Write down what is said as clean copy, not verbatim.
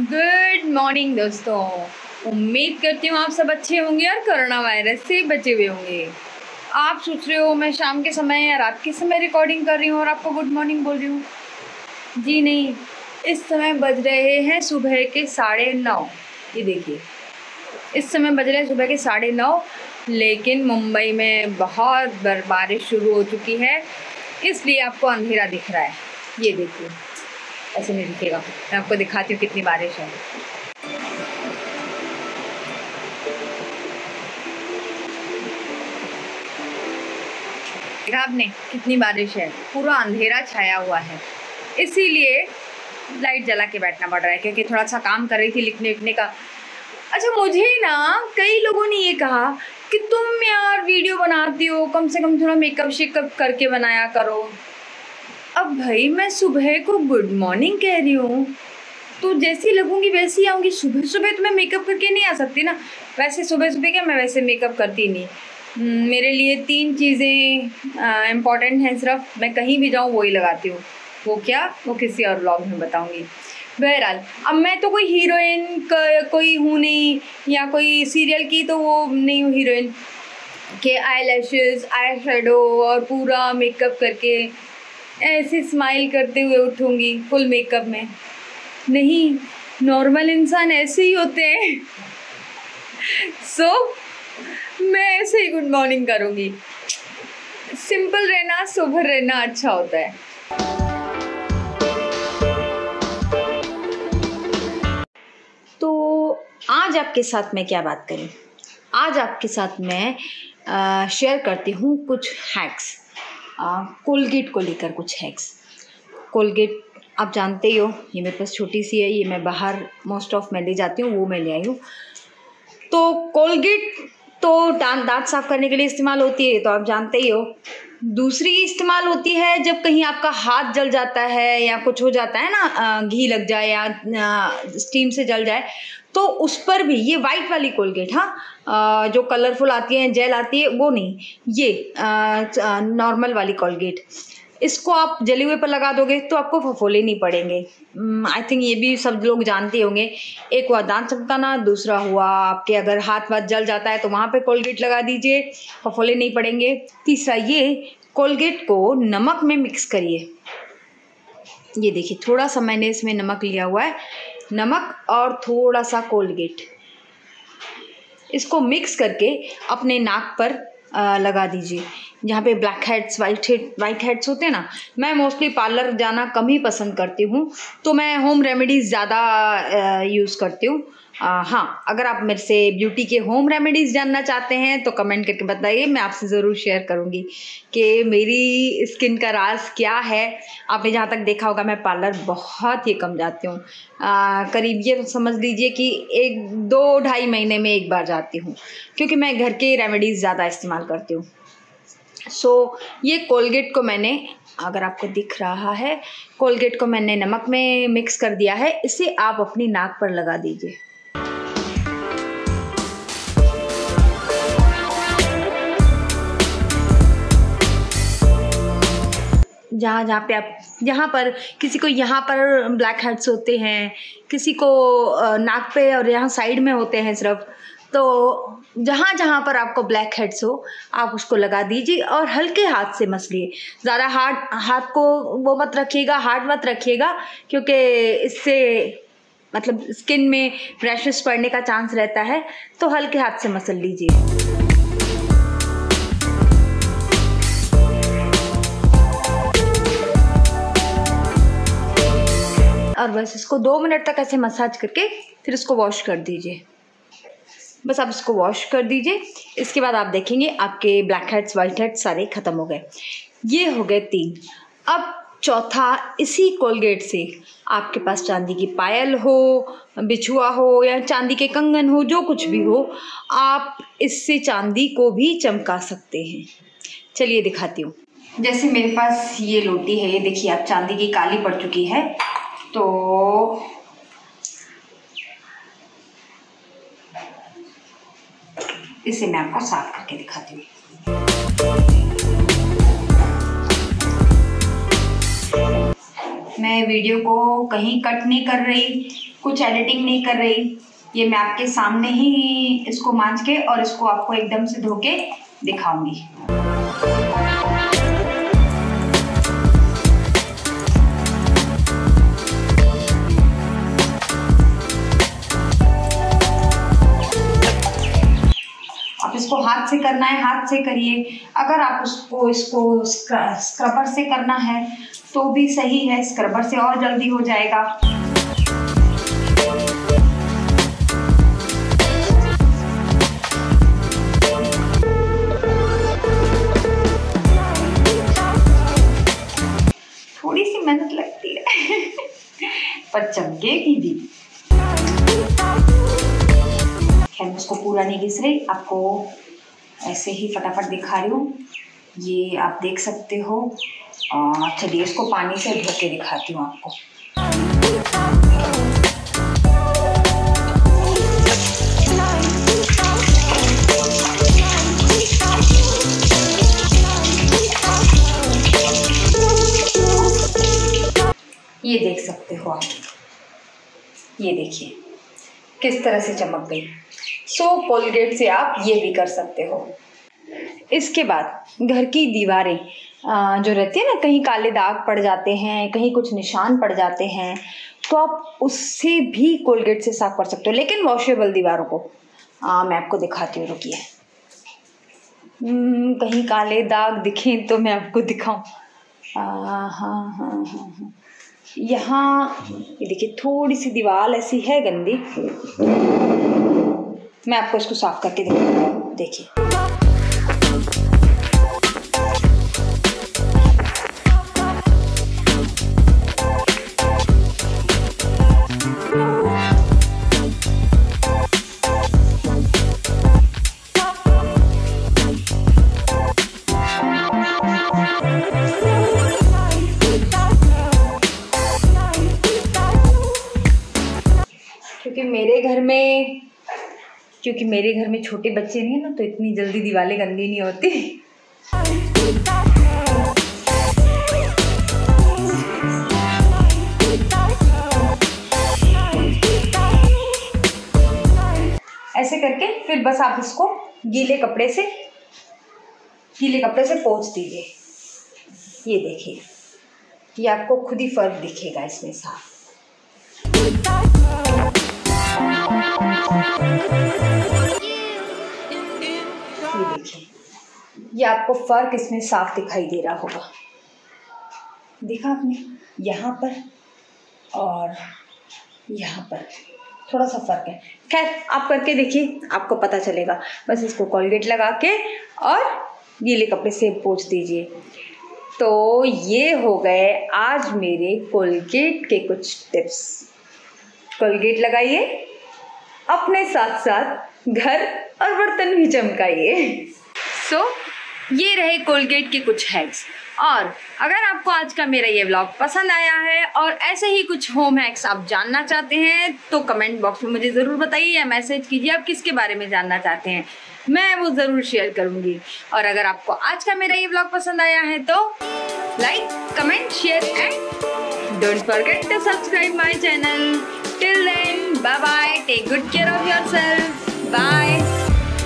Good morning दोस्तों, उम्मीद करती हूँ आप सब अच्छे होंगे और कोरोना वायरस से बचे हुए होंगे। आप सोच रहे हो मैं शाम के समय या रात के समय रिकॉर्डिंग कर रही हूँ और आपको गुड मॉर्निंग बोल रही हूँ। जी नहीं, इस समय बज रहे हैं सुबह के 9:30। ये देखिए, इस समय बज रहे हैं सुबह के 9:30, लेकिन मुंबई में बहुत बारिश शुरू हो चुकी है, इसलिए आपको अंधेरा दिख रहा है। ये देखिए, ऐसे नहीं दिखेगा, मैं आपको दिखाती हूँ कितनी बारिश है। आपने कितनी बारिश है, पूरा अंधेरा छाया हुआ है, इसीलिए लाइट जला के बैठना पड़ रहा है, क्योंकि थोड़ा सा काम कर रही थी लिखने का। अच्छा, मुझे ना कई लोगों ने ये कहा कि तुम यार वीडियो बनाती हो, कम से कम थोड़ा मेकअप शेकअप करके बनाया करो। अब भाई, मैं सुबह को गुड मॉर्निंग कह रही हूँ तो जैसी लगूंगी वैसी आऊँगी। सुबह सुबह तो मैं मेकअप करके नहीं आ सकती ना। वैसे सुबह सुबह क्या, मैं वैसे मेकअप करती नहीं। मेरे लिए 3 चीज़ें इम्पॉर्टेंट हैं सिर्फ, मैं कहीं भी जाऊँ वही लगाती हूँ। वो क्या, वो किसी और व्लॉग में बताऊँगी। बहरहाल, अब मैं तो कोई हीरोइन कोई हूँ नहीं, या कोई सीरियल की तो वो नहीं हूँ हीरोइन के आई लैशेज़, आई शेडो और पूरा मेकअप करके ऐसे स्माइल करते हुए उठूँगी फुल मेकअप में। नहीं, नॉर्मल इंसान ऐसे ही होते हैं। सो मैं ऐसे ही गुड मॉर्निंग करूँगी। सिंपल रहना, सोबर रहना अच्छा होता है। तो आज आपके साथ मैं क्या बात करूँ, आज आपके साथ मैं शेयर करती हूँ कुछ हैक्स, कोलगेट को लेकर कुछ हैक्स। कोलगेट आप जानते ही हो, ये मेरे पास छोटी सी है, ये मैं बाहर मोस्ट ऑफ मैं ले जाती हूँ, वो मैं ले आई हूँ। तो कोलगेट तो दांत साफ़ करने के लिए इस्तेमाल होती है, तो आप जानते ही हो। दूसरी इस्तेमाल होती है जब कहीं आपका हाथ जल जाता है या कुछ हो जाता है ना, घी लग जाए या स्टीम से जल जाए, तो उस पर भी ये वाइट वाली कोलगेट, हाँ जो कलरफुल आती है, जेल आती है, वो नहीं, ये नॉर्मल वाली कोलगेट, इसको आप जले हुए पर लगा दोगे तो आपको फफोले नहीं पड़ेंगे। आई थिंक ये भी सब लोग जानते होंगे। एक हुआ दांत चमकाना, दूसरा हुआ आपके अगर हाथ वाथ जल जाता है तो वहाँ पे कोलगेट लगा दीजिए, फफोले नहीं पड़ेंगे। तीसरा, ये कोलगेट को नमक में मिक्स करिए। ये देखिए, थोड़ा सा मैंने इसमें नमक लिया हुआ है, नमक और थोड़ा सा कोलगेट, इसको मिक्स करके अपने नाक पर लगा दीजिए, जहाँ पे ब्लैक हेड्स, वाइट हेड्स होते हैं ना। मैं मोस्टली पार्लर जाना कम ही पसंद करती हूँ, तो मैं होम रेमेडीज़ ज़्यादा यूज़ करती हूँ। हाँ, अगर आप मेरे से ब्यूटी के होम रेमेडीज़ जानना चाहते हैं तो कमेंट करके बताइए, मैं आपसे ज़रूर शेयर करूँगी कि मेरी स्किन का राज क्या है। आपने जहाँ तक देखा होगा, मैं पार्लर बहुत ही कम जाती हूँ, करीब ये समझ लीजिए कि 1-2-2.5 महीने में एक बार जाती हूँ, क्योंकि मैं घर के रेमेडीज़ ज़्यादा इस्तेमाल करती हूँ। सो ये कोलगेट को मैंने, अगर आपको दिख रहा है, कोलगेट को मैंने नमक में मिक्स कर दिया है, इसे आप अपनी नाक पर लगा दीजिए। जहाँ पर किसी को यहाँ पर ब्लैक हेड्स होते हैं, किसी को नाक पे और यहाँ साइड में होते हैं सिर्फ, तो जहाँ पर आपको ब्लैक हेड्स हो आप उसको लगा दीजिए और हल्के हाथ से मसलिए। ज़्यादा हाथ को वो मत रखिएगा, हार्ड मत रखिएगा, क्योंकि इससे मतलब स्किन में रैशेस पड़ने का चांस रहता है, तो हल्के हाथ से मसल लीजिए। और बस इसको 2 मिनट तक ऐसे मसाज करके फिर इसको वॉश कर दीजिए। बस आप इसको वॉश कर दीजिए, इसके बाद आप देखेंगे आपके ब्लैक हेड्स, वाइट हेड्स सारे ख़त्म हो गए। ये हो गए 3। अब चौथा, इसी कोलगेट से आपके पास चांदी की पायल हो, बिछुआ हो या चांदी के कंगन हो, जो कुछ भी हो, आप इससे चांदी को भी चमका सकते हैं। चलिए दिखाती हूँ। जैसे मेरे पास ये लोटी है, ये देखिए आप, चांदी की काली पड़ चुकी है, तो इसे मैं आपको साफ करके दिखाती हूँ। मैं वीडियो को कहीं कट नहीं कर रही, कुछ एडिटिंग नहीं कर रही, ये मैं आपके सामने ही इसको मांझ के और इसको आपको एकदम से धो के दिखाऊंगी। इसको हाथ से करना है, हाथ से करिए। अगर आप उसको इसको स्क्रबर से करना है तो भी सही है, स्क्रबर से और जल्दी हो जाएगा। थोड़ी सी मेहनत लगती है पर चमकेगी भी। खैर उसको पूरा नहीं घिस रही, आपको ऐसे ही फटाफट दिखा रही हूँ, ये आप देख सकते हो। और चलिए इसको पानी से धो के दिखाती हूँ आपको। ये देख सकते हो आप, ये देखिए किस तरह से चमक गई। सो कोलगेट से आप ये भी कर सकते हो। इसके बाद घर की दीवारें जो रहती है ना, कहीं काले दाग पड़ जाते हैं, कहीं कुछ निशान पड़ जाते हैं, तो आप उससे भी कोलगेट से साफ कर सकते हो, लेकिन वॉशेबल दीवारों को। मैं आपको दिखाती हूँ, रुकिए। कहीं काले दाग दिखें तो मैं आपको दिखाऊँ। हाँ, यहाँ ये देखिए थोड़ी सी दीवार ऐसी है गंदी, मैं आपको इसको साफ करके दिखाती हूँ। देखिए क्योंकि मेरे घर में छोटे बच्चे नहीं है ना, तो इतनी जल्दी दीवारें गंदी नहीं होती। ऐसे करके फिर बस आप इसको गीले कपड़े से पोंछ दीजिए। ये देखिए, ये आपको खुद ही फर्क दिखेगा इसमें साफ। ये देखिए, ये आपको फर्क इसमें साफ दिखाई दे रहा होगा। देखा आपने, यहाँ पर और यहाँ पर थोड़ा सा फर्क है। खैर आप करके देखिए, आपको पता चलेगा। बस इसको कोलगेट लगा के और गीले कपड़े से पोंछ दीजिए। तो ये हो गए आज मेरे कोलगेट के कुछ टिप्स। कोलगेट लगाइए, अपने साथ साथ घर और बर्तन भी चमकाइए। सो ये रहे कोलगेट के कुछ हैक्स। और अगर आपको आज का मेरा ये व्लॉग पसंद आया है और ऐसे ही कुछ होम हैक्स आप जानना चाहते हैं तो कमेंट बॉक्स में मुझे ज़रूर बताइए या मैसेज कीजिए आप किसके बारे में जानना चाहते हैं, मैं वो ज़रूर शेयर करूँगी। और अगर आपको आज का मेरा ये व्लॉग पसंद आया है तो like, comment, share and don't forget to subscribe my channel. Till then, bye bye. Take good care of yourself. Bye.